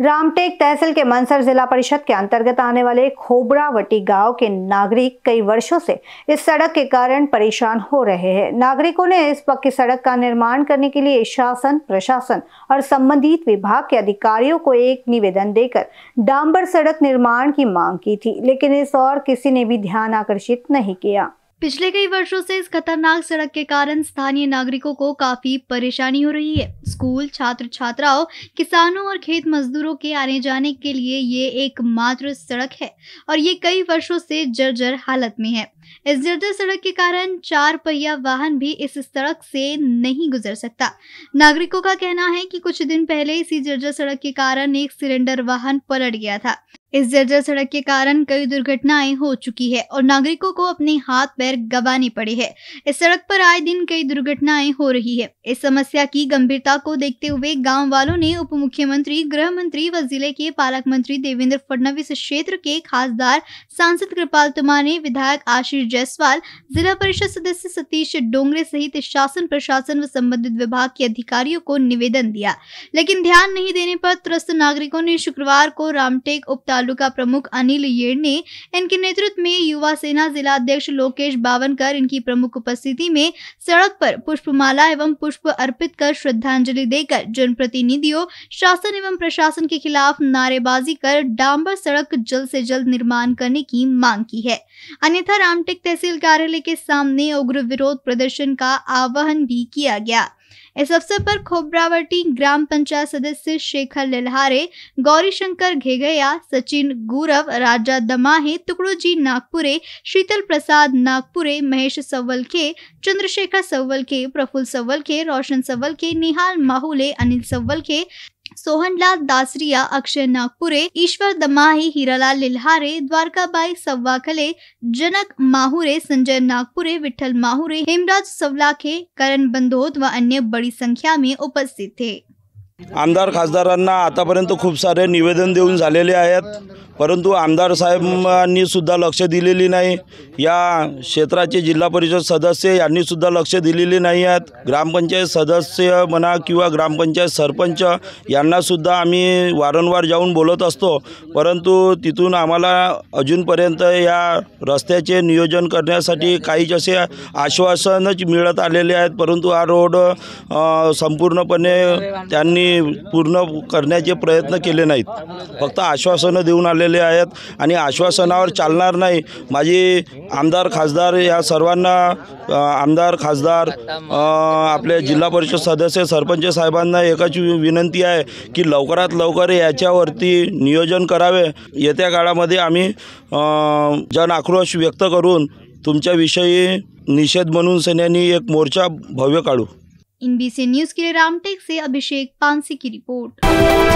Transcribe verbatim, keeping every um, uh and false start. रामटेक तहसील के मंसर जिला परिषद के अंतर्गत आने वाले खोब्रावटी गांव के नागरिक कई वर्षों से इस सड़क के कारण परेशान हो रहे हैं। नागरिकों ने इस पक्की सड़क का निर्माण करने के लिए शासन, प्रशासन और संबंधित विभाग के अधिकारियों को एक निवेदन देकर डांबर सड़क निर्माण की मांग की थी, लेकिन इस और किसी ने भी ध्यान आकर्षित नहीं किया। पिछले कई वर्षों से इस खतरनाक सड़क के कारण स्थानीय नागरिकों को काफी परेशानी हो रही है। स्कूल, छात्र छात्राओं, किसानों और खेत मजदूरों के आने जाने के लिए ये एकमात्र सड़क है और ये कई वर्षों से जर्जर हालत में है। इस जर्जर सड़क के कारण चार पहिया वाहन भी इस सड़क से नहीं गुजर सकता। नागरिकों का कहना है कि कुछ दिन पहले इसी जर्जर सड़क के कारण एक सिलेंडर वाहन पलट गया था। इस जर्जर सड़क के कारण कई दुर्घटनाएं हो चुकी है और नागरिकों को अपने हाथ पैर गंवाने पड़े हैं। इस सड़क पर आए दिन कई दुर्घटनाएं हो रही है। इस समस्या की गंभीरता को देखते हुए गांव वालों ने उप मुख्यमंत्री, गृह मंत्री व जिले के पालक मंत्री देवेंद्र फडणवीस, क्षेत्र के खासदार सांसद कृपाल तुमार ने, विधायक आशीष जायसवाल, जिला परिषद सदस्य सतीश डोंगरे सहित शासन, प्रशासन व संबंधित विभाग के अधिकारियों को निवेदन दिया, लेकिन ध्यान नहीं देने पर त्रस्त नागरिकों ने शुक्रवार को रामटेक उप तालुका प्रमुख अनिल ने इनके नेतृत्व में युवा सेना जिला अध्यक्ष लोकेश बावन कर इनकी प्रमुख उपस्थिति में सड़क पर पुष्पमाला एवं पुष्प अर्पित कर श्रद्धांजलि देकर जनप्रतिनिधियों, शासन एवं प्रशासन के खिलाफ नारेबाजी कर डांबर सड़क जल्द से जल्द निर्माण करने की मांग की है, अन्यथा रामटेक तहसील कार्यालय के सामने उग्र विरोध प्रदर्शन का आह्वान भी किया गया। इस अवसर पर खोब्रावटी ग्राम पंचायत सदस्य शेखर लल्हारे, गौरीशंकर घेगया, सचिन गोरव, राजा दमाहे, तुकड़ोजी नागपुरे, शीतल प्रसाद नागपुरे, महेश सवलके, चंद्रशेखर सवलके, प्रफुल्ल सवलके, रोशन सवलके, निहाल माहूले, अनिल सवलके, सोहनलाल दासरिया, अक्षय नागपुरे, ईश्वर दमाही, हीरालाल लिल्हारे, द्वारकाबाई, सव्वाखले, जनक माहुरे, संजय नागपुरे, विठल माहुरे, हेमराज सवलाखे, करण बंदोद व अन्य बड़ी संख्या में उपस्थित थे। आमदार खासदारांना आतापर्यंत खूप सारे निवेदन देऊन झालेले आहेत, परंतु आमदार साहेबांनी सुद्धा लक्ष दिलेली नाही, या क्षेत्राचे जिल्हा परिषद सदस्य यांनी सुद्धा लक्ष दिलेले नाही आहेत। ग्रामपंचायत सदस्य म्हणा किंवा ग्रामपंचायत सरपंच यांना सुद्धा आम्ही वारंवार जाऊन बोलत असतो, परंतु तिथून आम्हाला अजूनपर्यंत या रस्त्याचे नियोजन करण्यासाठी काहीच असे आश्वासनच मिळत आलेले आहेत, परंतु हा रोड संपूर्णपणे त्यांनी पूर्ण करण्याचे प्रयत्न केले नाहीत, फक्त आश्वासन देऊन आलेले आहेत आणि आश्वासनावर चालणार नाही। माझी आमदार खासदार या सर्वांना, आमदार खासदार, आपले जिल्हा परिषद सदस्य, सरपंच साहेबांना एकच विनंती आहे की लवकरात लवकर याच्यावरती नियोजन करावे। येत्या काळामध्ये आम्ही जन आक्रोश व्यक्त करून तुमच्याविषयी निषेध म्हणून सेनेनी एक मोर्चा भव्य काढू। एनबीसी न्यूज के लिए रामटेक से अभिषेक पांसी की रिपोर्ट।